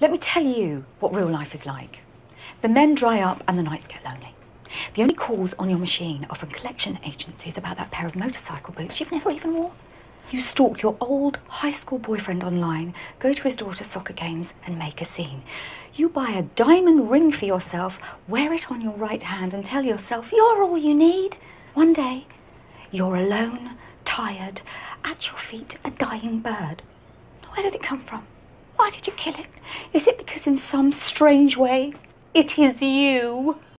Let me tell you what real life is like. The men dry up and the nights get lonely. The only calls on your machine are from collection agencies about that pair of motorcycle boots you've never even worn. You stalk your old high school boyfriend online, go to his daughter's soccer games and make a scene. You buy a diamond ring for yourself, wear it on your right hand and tell yourself you're all you need. One day, you're alone, tired, at your feet a dying bird. Where did it come from? Why did you kill it? Is it because in some strange way, it is you?